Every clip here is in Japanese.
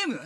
ゲーム？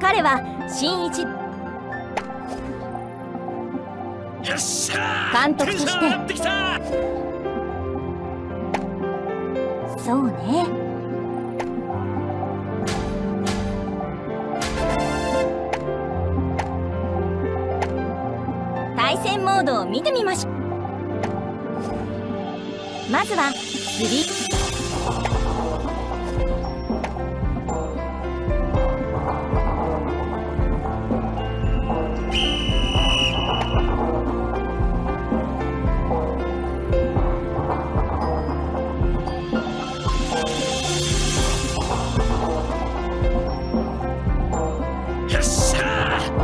彼は新一、監督としてそうね。対戦モードを見てみましょう。まずは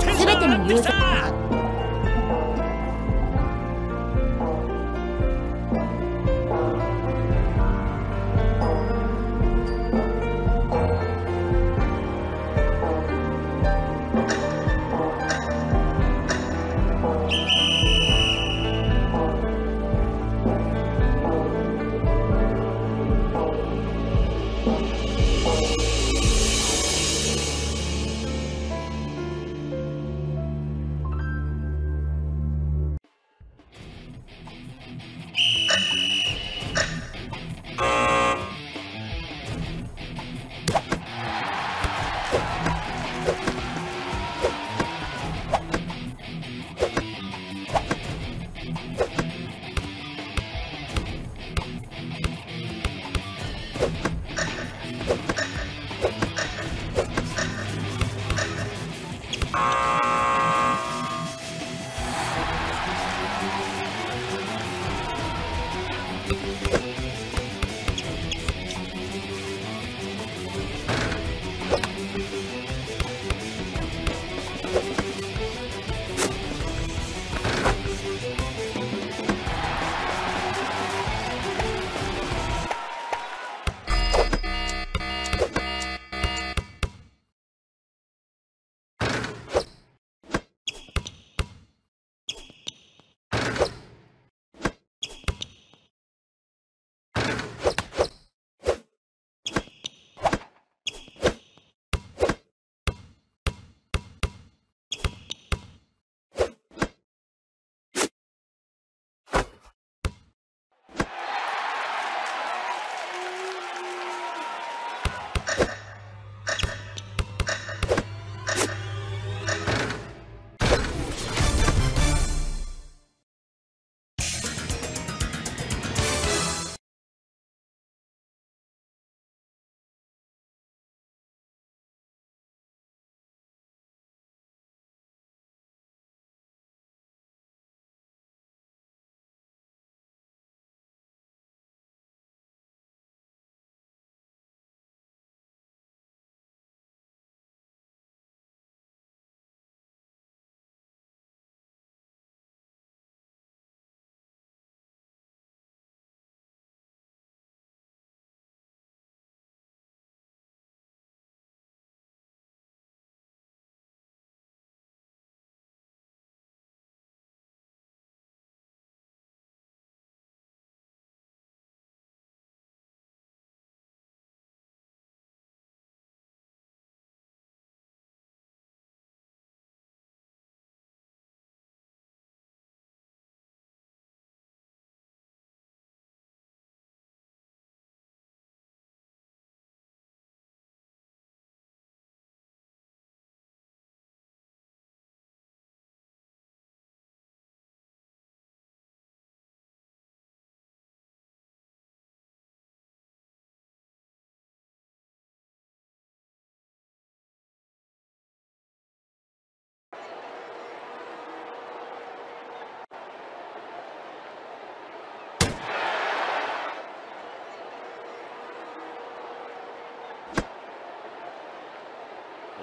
全てのユーザー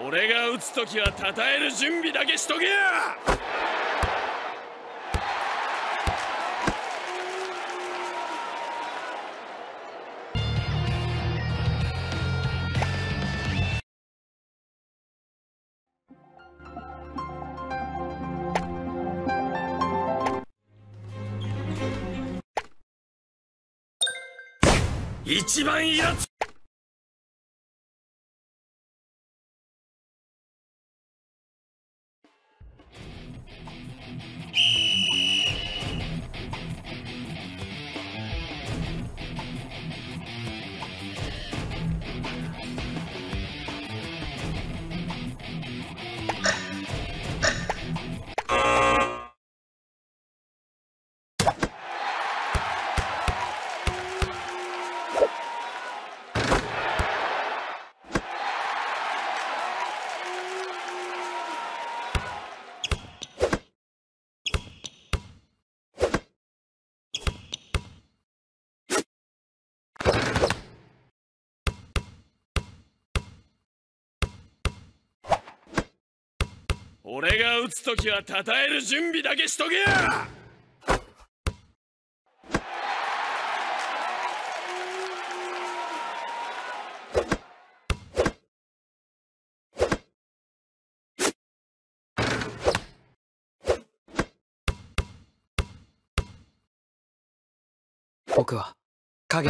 俺が打つときはたたえる準備だけしとけや。一番イラつ俺が打つときはたたえる準備だけしとけや。僕は影。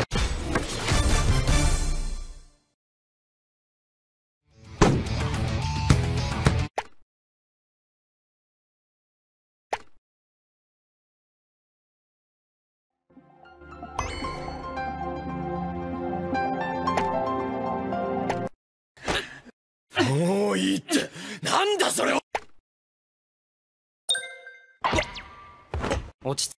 もういいって、なんだそれは。落ち着け。